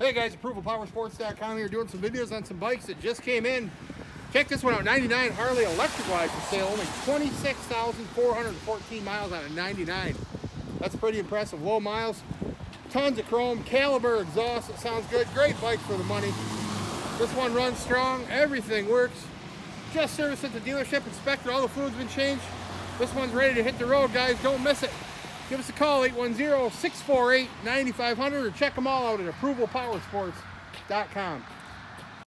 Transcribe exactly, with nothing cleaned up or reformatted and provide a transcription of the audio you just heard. Hey guys, Approval Power Sports dot com here, doing some videos on some bikes that just came in. Check this one out, ninety-nine Harley Electra Glide for sale, only twenty-six thousand four hundred fourteen miles on a ninety-nine. That's pretty impressive, low miles, tons of chrome, caliber exhaust, it sounds good, great bike for the money. This one runs strong, everything works. Just serviced at the dealership, inspected, all the fluid's been changed. This one's ready to hit the road, guys, don't miss it. Give us a call, eight one zero, six four eight, nine five zero zero, or check them all out at Approval Power Sports dot com.